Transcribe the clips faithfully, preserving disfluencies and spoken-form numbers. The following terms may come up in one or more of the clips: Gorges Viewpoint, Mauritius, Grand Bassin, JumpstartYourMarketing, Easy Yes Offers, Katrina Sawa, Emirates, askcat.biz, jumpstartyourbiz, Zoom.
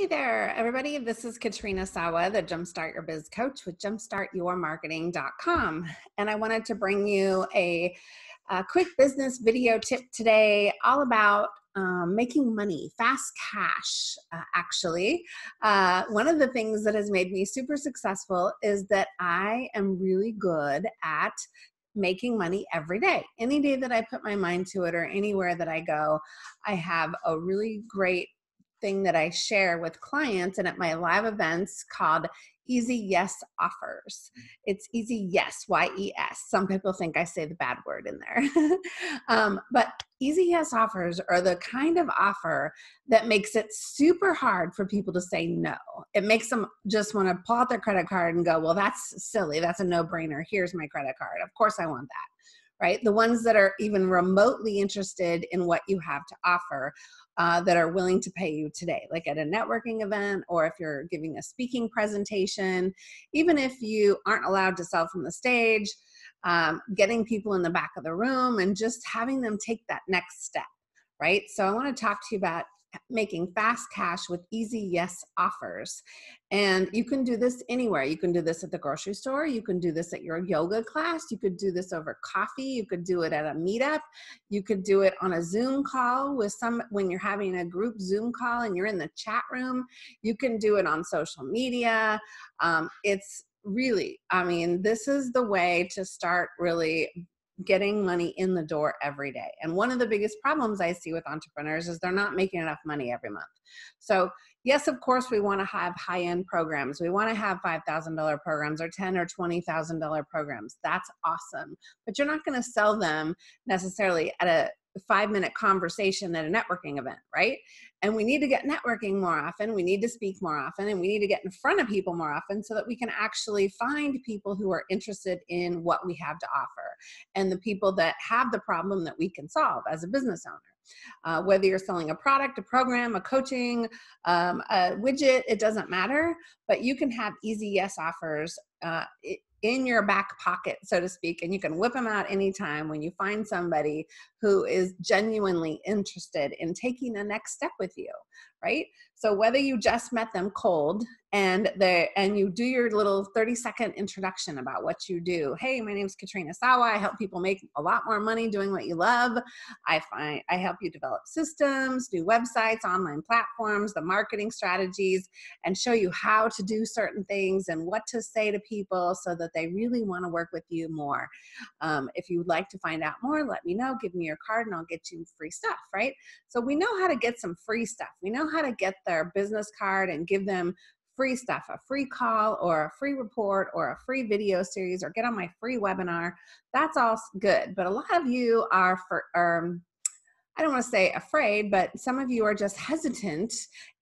Hey there, everybody. This is Katrina Sawa, the Jumpstart Your Biz Coach with jump start your marketing dot com. And I wanted to bring you a, a quick business video tip today all about um, making money, fast cash, uh, actually. Uh, one of the things that has made me super successful is that I am really good at making money every day. Any day that I put my mind to it or anywhere that I go, I have a really great thing that I share with clients and at my live events called Easy Yes Offers. It's Easy Yes, Y E S. Some people think I say the bad word in there. um, but Easy Yes Offers are the kind of offer that makes it super hard for people to say no. It makes them just want to pull out their credit card and go, well, that's silly. That's a no-brainer. Here's my credit card. Of course I want that. Right? The ones that are even remotely interested in what you have to offer, uh, that are willing to pay you today, like at a networking event, or if you're giving a speaking presentation, even if you aren't allowed to sell from the stage, um, getting people in the back of the room and just having them take that next step, right? So I want to talk to you about making fast cash with Easy Yes Offers. And you can do this anywhere. You can do this at the grocery store. You can do this at your yoga class. You could do this over coffee. You could do it at a meetup. You could do it on a Zoom call with some, when you're having a group Zoom call and you're in the chat room. You can do it on social media. Um, it's really, I mean, this is the way to start really getting money in the door every day. And one of the biggest problems I see with entrepreneurs is they're not making enough money every month. So yes, of course, we want to have high-end programs. We want to have five thousand dollar programs or ten thousand dollar or twenty thousand dollar programs. That's awesome. But you're not going to sell them necessarily at a five-minute conversation at a networking event, right? And we need to get networking more often. We need to speak more often, and we need to get in front of people more often so that we can actually find people who are interested in what we have to offer and the people that have the problem that we can solve as a business owner. Uh, whether you're selling a product, a program, a coaching, um, a widget, it doesn't matter, but you can have Easy Yes Offers uh, it, in your back pocket, so to speak, and you can whip them out anytime when you find somebody who is genuinely interested in taking the next step with you, right? So whether you just met them cold and they, and you do your little thirty second introduction about what you do. Hey, my name is Katrina Sawa. I help people make a lot more money doing what you love. I find I help you develop systems, do websites, online platforms, the marketing strategies, and show you how to do certain things and what to say to people so that they really want to work with you more. Um, if you would like to find out more, let me know. Give me your card and I'll get you free stuff, right? So we know how to get some free stuff. We know how to get their business card and give them free stuff, a free call or a free report or a free video series or get on my free webinar. That's all good. But a lot of you are, for, um, I don't want to say afraid, but some of you are just hesitant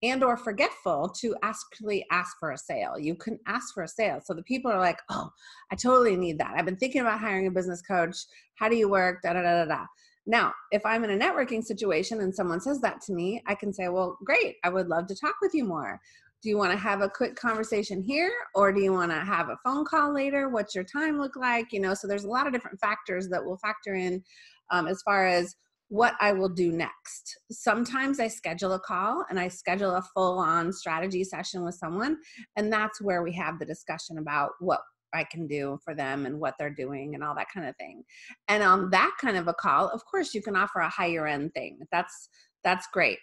and or forgetful to actually ask for a sale. You can ask for a sale. So the people are like, oh, I totally need that. I've been thinking about hiring a business coach. How do you work? Da, da, da, da, da. Now, if I'm in a networking situation and someone says that to me, I can say, well, great, I would love to talk with you more. Do you want to have a quick conversation here, or do you want to have a phone call later? What's your time look like? You know, so there's a lot of different factors that will factor in um, as far as what I will do next. Sometimes I schedule a call and I schedule a full-on strategy session with someone, and that's where we have the discussion about what I can do for them and what they're doing and all that kind of thing. And on that kind of a call, of course, you can offer a higher end thing. That's, that's great.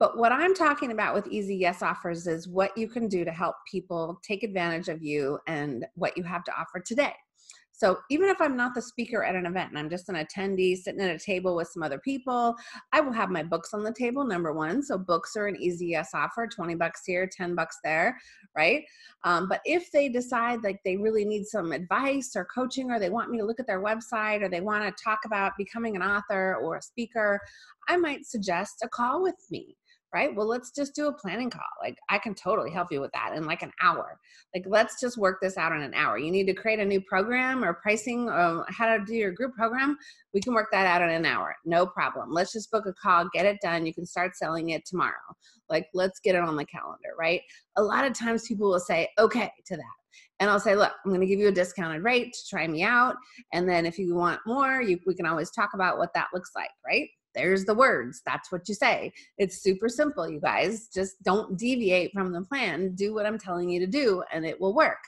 But what I'm talking about with Easy Yes Offers is what you can do to help people take advantage of you and what you have to offer today. So even if I'm not the speaker at an event and I'm just an attendee sitting at a table with some other people, I will have my books on the table, number one. So books are an Easy Yes Offer, twenty bucks here, ten bucks there, right? Um, but if they decide like they really need some advice or coaching, or they want me to look at their website, or they want to talk about becoming an author or a speaker, I might suggest a call with me. Right? Well, let's just do a planning call. Like, I can totally help you with that in like an hour. Like, let's just work this out in an hour. You need to create a new program or pricing, or how to do your group program. We can work that out in an hour. No problem. Let's just book a call, get it done. You can start selling it tomorrow. Like, let's get it on the calendar, right? A lot of times people will say, okay to that. And I'll say, look, I'm going to give you a discounted rate to try me out. And then if you want more, you, we can always talk about what that looks like, right? There's the words. That's what you say. It's super simple, you guys. Just don't deviate from the plan. Do what I'm telling you to do and it will work.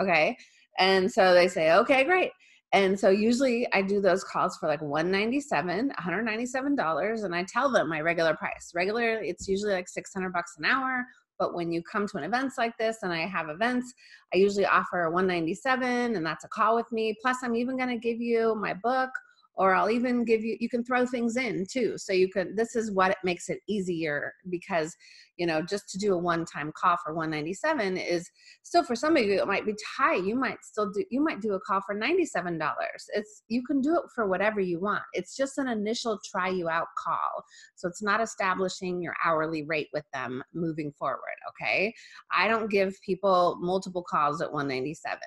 Okay. And so they say, okay, great. And so usually I do those calls for like one ninety-seven, one hundred ninety-seven dollars. And I tell them my regular price. Regularly, it's usually like six hundred bucks an hour. But when you come to an event like this, and I have events, I usually offer one ninety-seven, and that's a call with me. Plus I'm even going to give you my book, or I'll even give you, you can throw things in too. So you can, this is what it makes it easier, because, you know, just to do a one-time call for one ninety-seven is still, for some of you, it might be high. You might still do, you might do a call for ninety-seven dollars. It's, you can do it for whatever you want. It's just an initial try you out call. So it's not establishing your hourly rate with them moving forward. Okay. I don't give people multiple calls at one ninety-seven.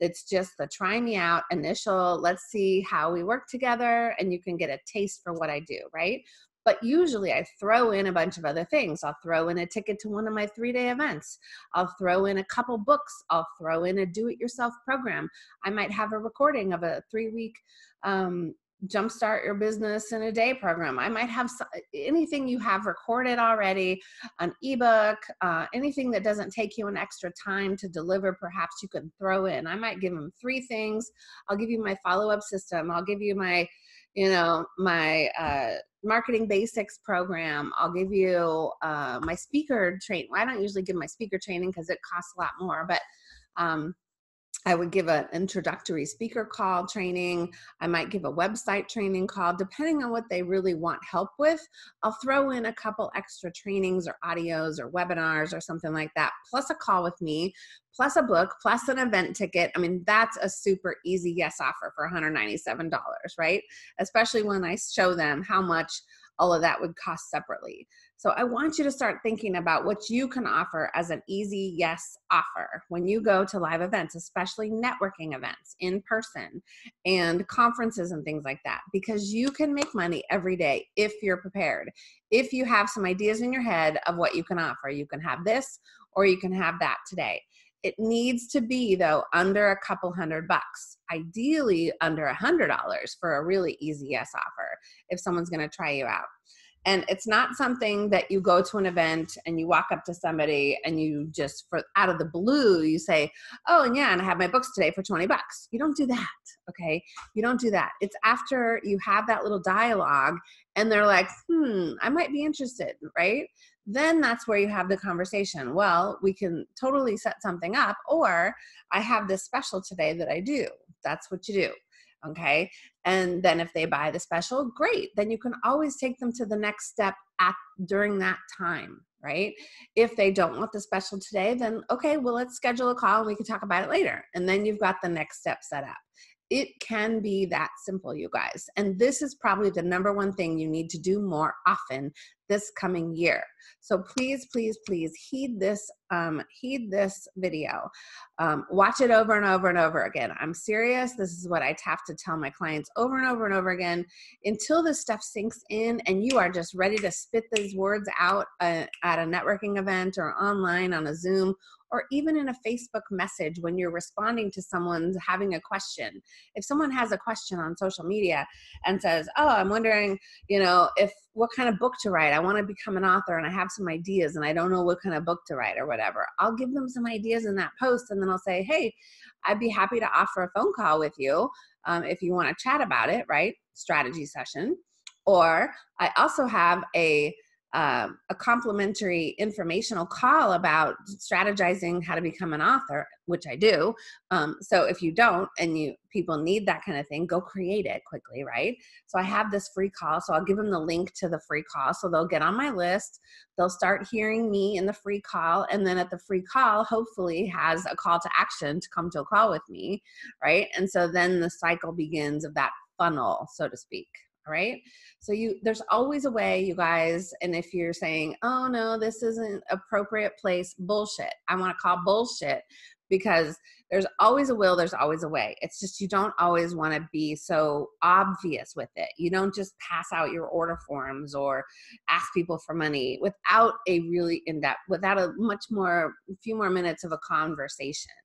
It's just the try me out initial, let's see how we work together, and you can get a taste for what I do, right? But usually I throw in a bunch of other things. I'll throw in a ticket to one of my three-day events. I'll throw in a couple books. I'll throw in a do-it-yourself program. I might have a recording of a three-week um, Jumpstart Your Business in a Day program. I might have some, anything you have recorded already, an ebook, uh, anything that doesn't take you an extra time to deliver, perhaps you can throw in. I might give them three things. I'll give you my follow-up system. I'll give you my, you know, my uh, marketing basics program. I'll give you uh, my speaker training. Well, I don't usually give my speaker training because it costs a lot more, but um, I would give an introductory speaker call training. I might give a website training call, depending on what they really want help with. I'll throw in a couple extra trainings or audios or webinars or something like that, plus a call with me, plus a book, plus an event ticket. I mean, that's a super easy yes offer for one hundred ninety-seven dollars, right? Especially when I show them how much all of that would cost separately. So I want you to start thinking about what you can offer as an easy yes offer when you go to live events, especially networking events in person and conferences and things like that, because you can make money every day if you're prepared. If you have some ideas in your head of what you can offer, you can have this or you can have that today. It needs to be, though, under a couple hundred bucks, ideally under a hundred dollars for a really easy yes offer if someone's going to try you out. And it's not something that you go to an event and you walk up to somebody and you just, for out of the blue, you say, oh, and yeah, and I have my books today for twenty bucks. You don't do that. Okay. You don't do that. It's after you have that little dialogue and they're like, hmm, I might be interested. Right. Then that's where you have the conversation. Well, we can totally set something up, or I have this special today that I do. That's what you do. Okay. And then if they buy the special, great. Then you can always take them to the next step at during that time, right? If they don't want the special today, then okay, well, let's schedule a call and we can talk about it later. And then you've got the next step set up. It can be that simple, you guys. And this is probably the number one thing you need to do more often this coming year. So please, please, please heed this, um, heed this video. Um, watch it over and over and over again. I'm serious. This is what I have to tell my clients over and over and over again until this stuff sinks in and you are just ready to spit these words out uh, at a networking event or online on a Zoom, or even in a Facebook message when you're responding to someone's having a question. If someone has a question on social media and says, oh, I'm wondering, you know, if what kind of book to write, I wanna become an author and I have some ideas and I don't know what kind of book to write or whatever, I'll give them some ideas in that post and then I'll say, hey, I'd be happy to offer a phone call with you um, if you wanna chat about it, right? Strategy session. Or I also have a, Um, a complimentary informational call about strategizing how to become an author, which I do. Um, so if you don't and you people need that kind of thing, go create it quickly, right? So I have this free call. So I'll give them the link to the free call. So they'll get on my list. They'll start hearing me in the free call. And then at the free call, hopefully has a call to action to come to a call with me, right? And so then the cycle begins of that funnel, so to speak. Right? So you, there's always a way, you guys. And if you're saying, oh no, this isn't appropriate place, bullshit. I want to call bullshit, because there's always a will, there's always a way. It's just, you don't always want to be so obvious with it. You don't just pass out your order forms or ask people for money without a really in-depth, without a much more, a few more minutes of a conversation.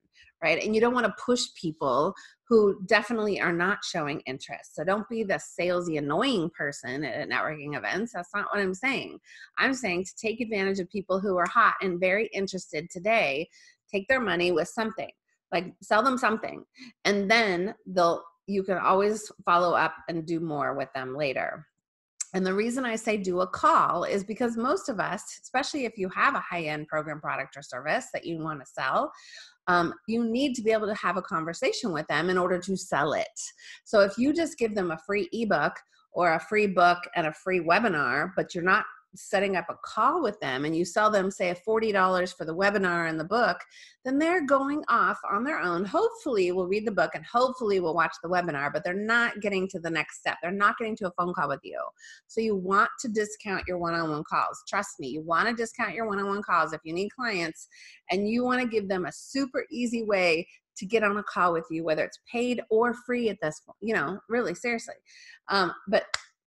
right? And you don't want to push people who definitely are not showing interest. So don't be the salesy, annoying person at networking events. That's not what I'm saying. I'm saying to take advantage of people who are hot and very interested today, take their money with something, like sell them something, and then they'll, you can always follow up and do more with them later. And the reason I say do a call is because most of us, especially if you have a high-end program, product, or service that you want to sell, um, you need to be able to have a conversation with them in order to sell it. So if you just give them a free ebook or a free book and a free webinar, but you're not setting up a call with them, and you sell them, say, forty dollars for the webinar and the book, then they're going off on their own. Hopefully we'll read the book and hopefully we'll watch the webinar, but they're not getting to the next step. They're not getting to a phone call with you. So you want to discount your one-on-one calls. Trust me, you want to discount your one-on-one calls if you need clients, and you want to give them a super easy way to get on a call with you, whether it's paid or free at this point, you know, really seriously. Um, but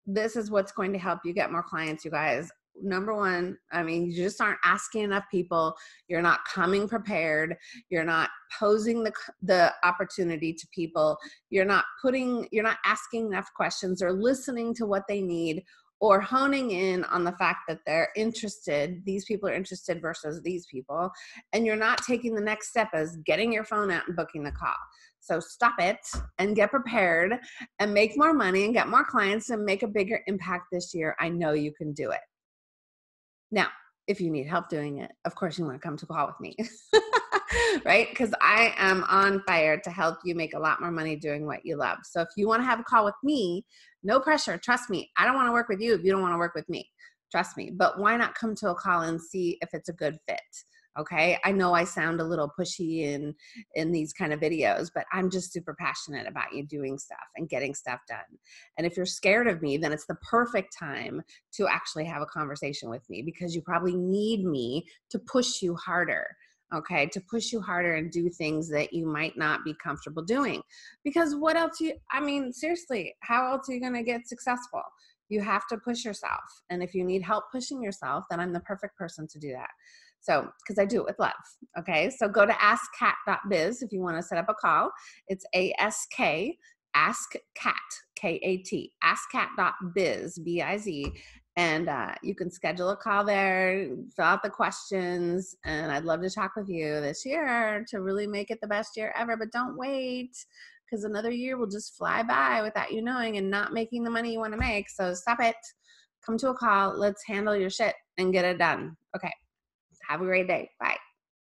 this is what's going to help you get more clients, you guys. Number one, I mean, you just aren't asking enough people. You're not coming prepared. You're not posing the, the opportunity to people. You're not putting, you're not asking enough questions or listening to what they need, or honing in on the fact that they're interested, these people are interested versus these people, and you're not taking the next step as getting your phone out and booking the call. So stop it and get prepared and make more money and get more clients and make a bigger impact this year. I know you can do it. Now, if you need help doing it, of course you want to come to a call with me, right? Because I am on fire to help you make a lot more money doing what you love. So if you want to have a call with me, no pressure. Trust me. I don't want to work with you if you don't want to work with me. Trust me. But why not come to a call and see if it's a good fit? Okay. I know I sound a little pushy in, in these kind of videos, but I'm just super passionate about you doing stuff and getting stuff done. And if you're scared of me, then it's the perfect time to actually have a conversation with me, because you probably need me to push you harder. Okay. To push you harder and do things that you might not be comfortable doing, because what else you, I mean, seriously, how else are you going to get successful? You have to push yourself. And if you need help pushing yourself, then I'm the perfect person to do that. So, because I do it with love, okay? So go to ask cat dot biz if you want to set up a call. It's A S K, askcat, K A T, ask cat dot biz, B I Z, and uh, you can schedule a call there, fill out the questions, and I'd love to talk with you this year to really make it the best year ever, but don't wait, because another year will just fly by without you knowing and not making the money you want to make, so stop it. Come to a call. Let's handle your shit and get it done, okay? Have a great day. Bye.